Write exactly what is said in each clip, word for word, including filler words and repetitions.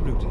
rerouting.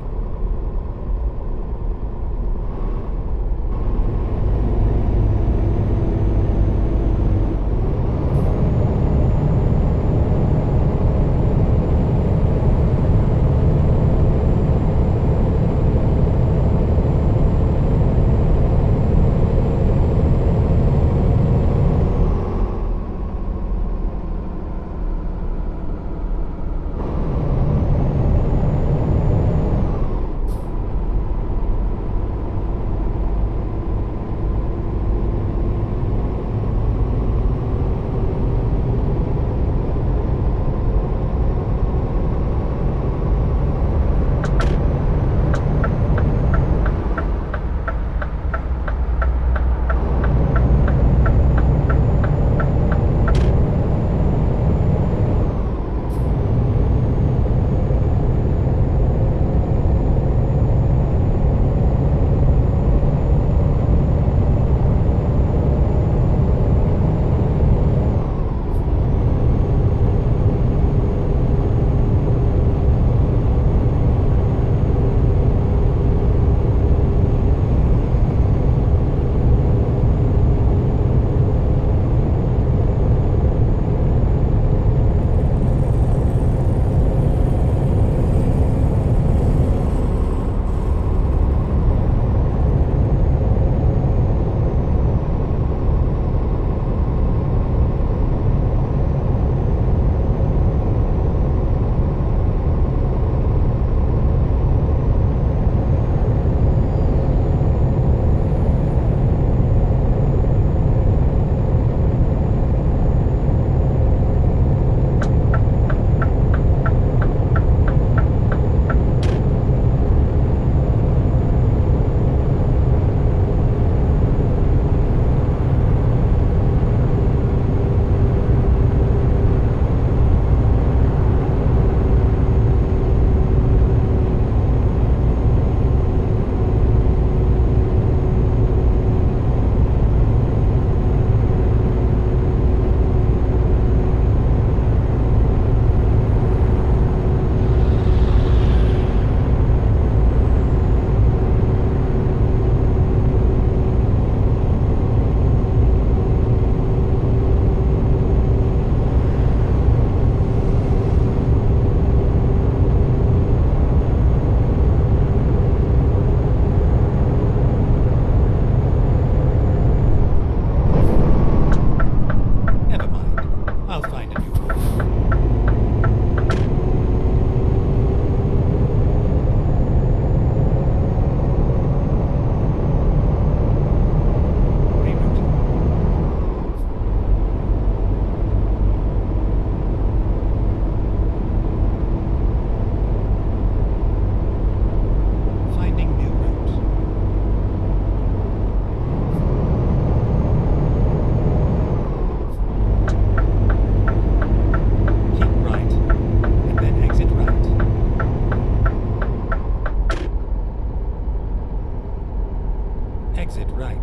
Exit right.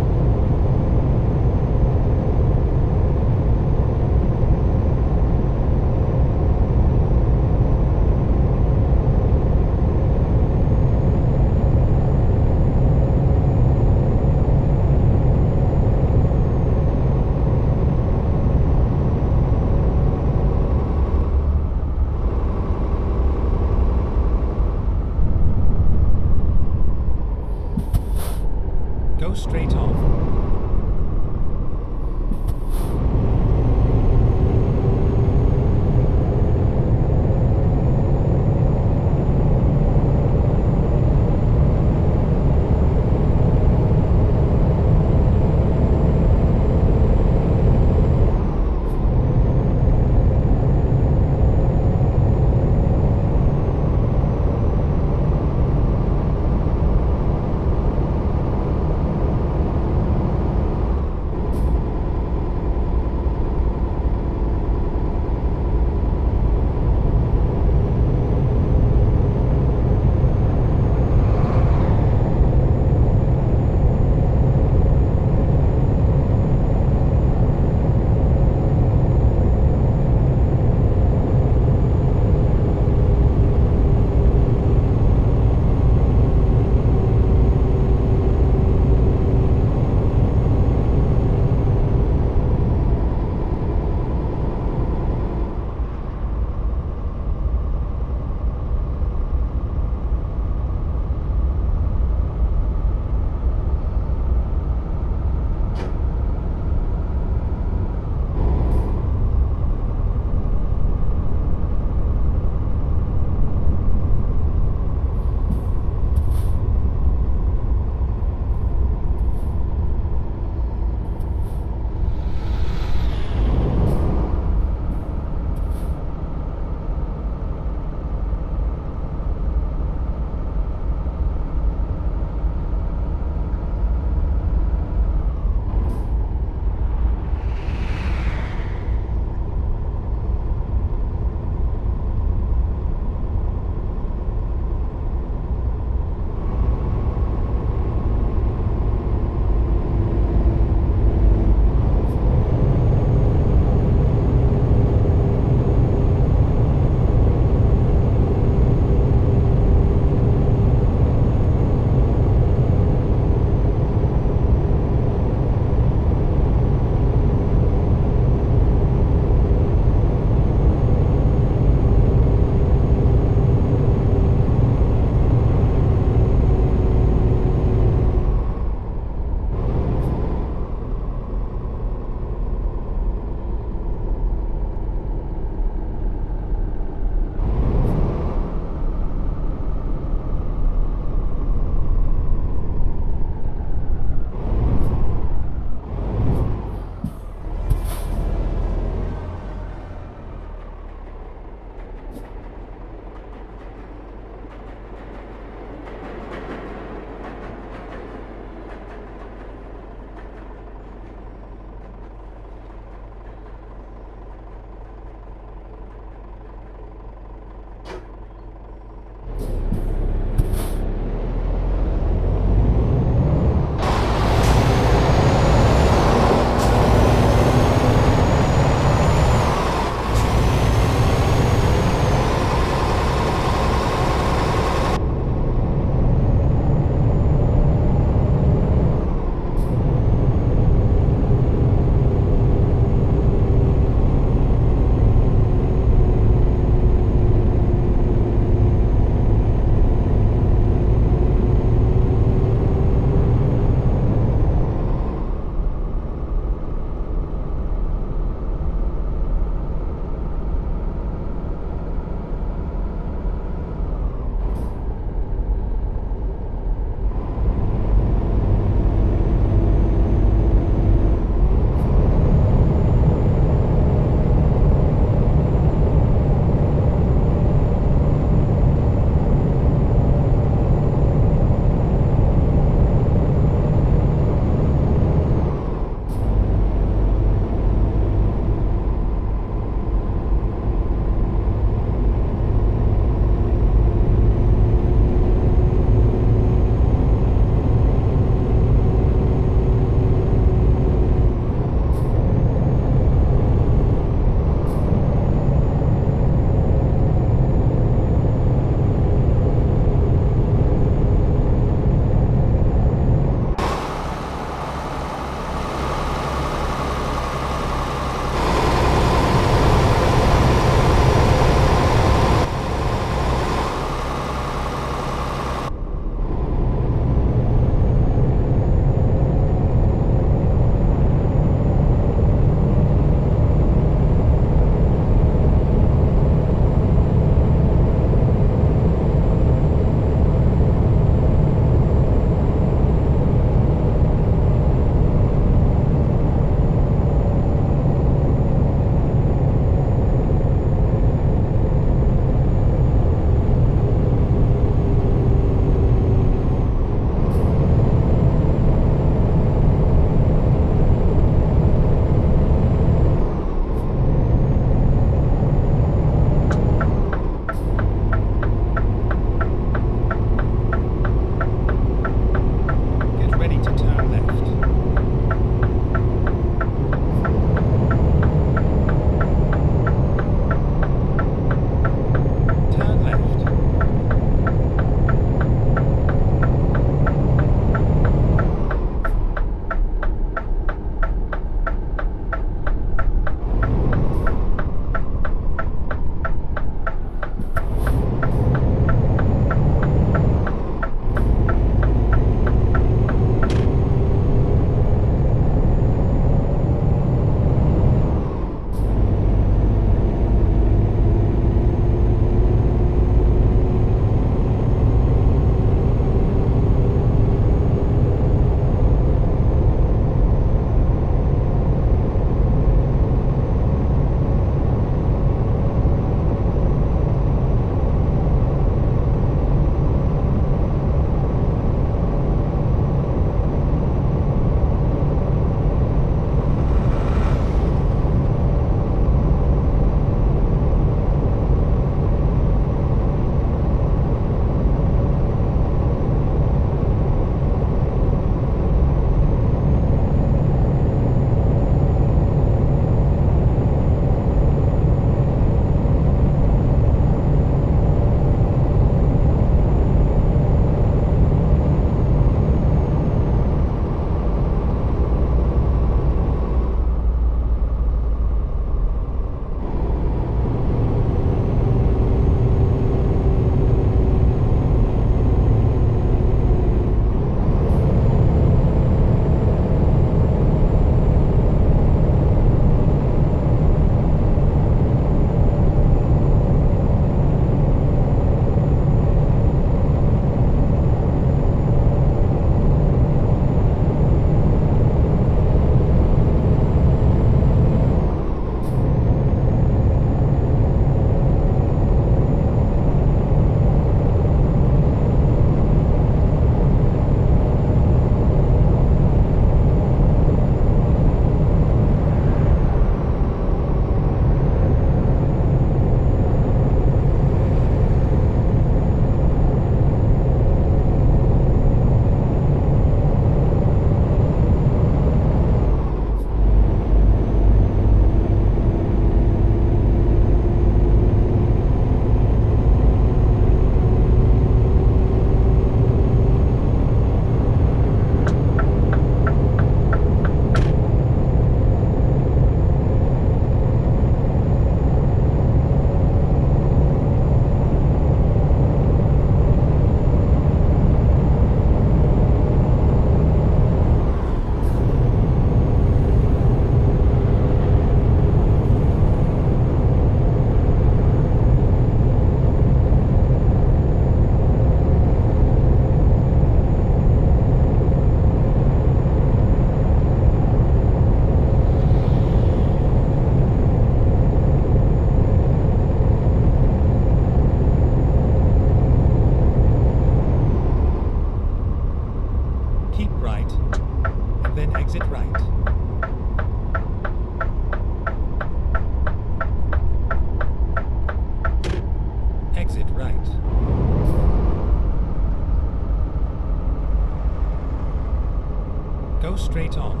straight on.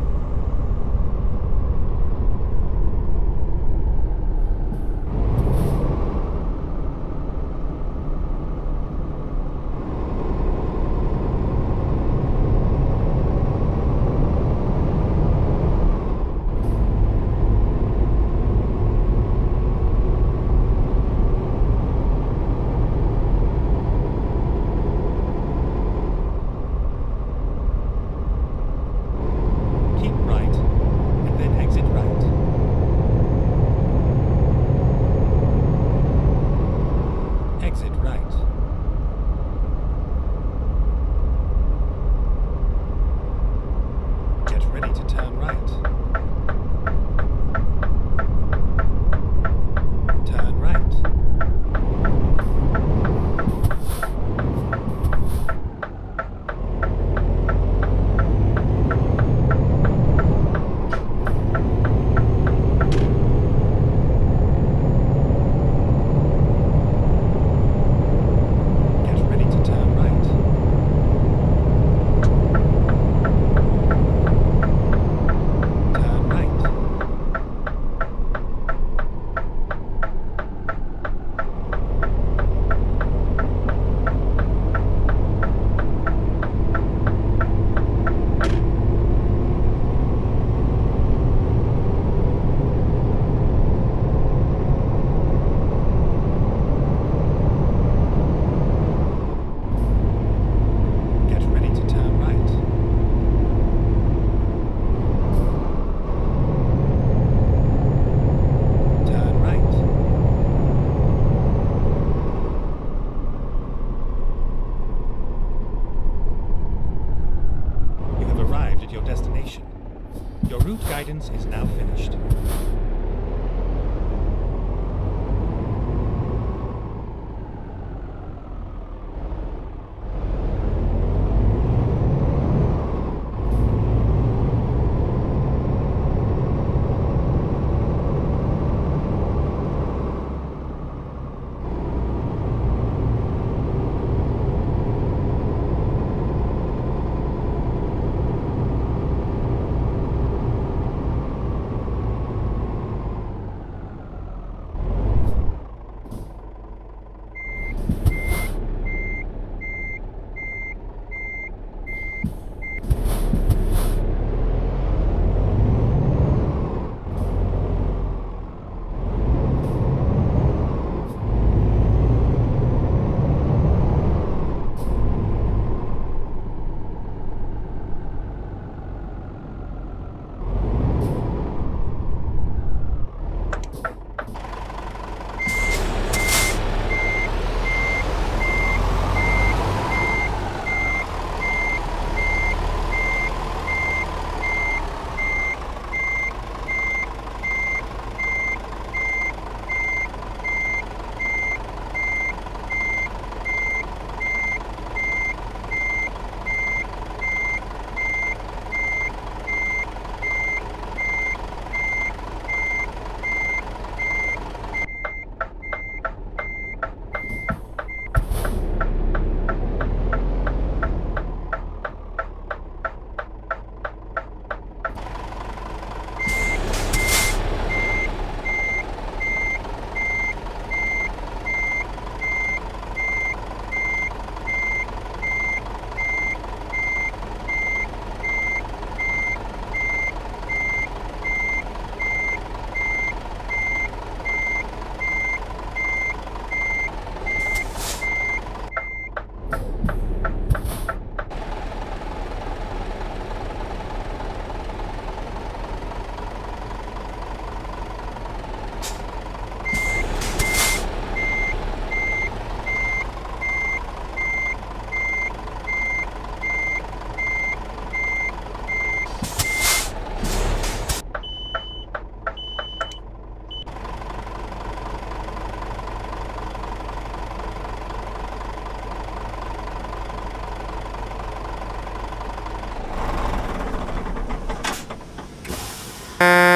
Your route guidance is now finished. Bye.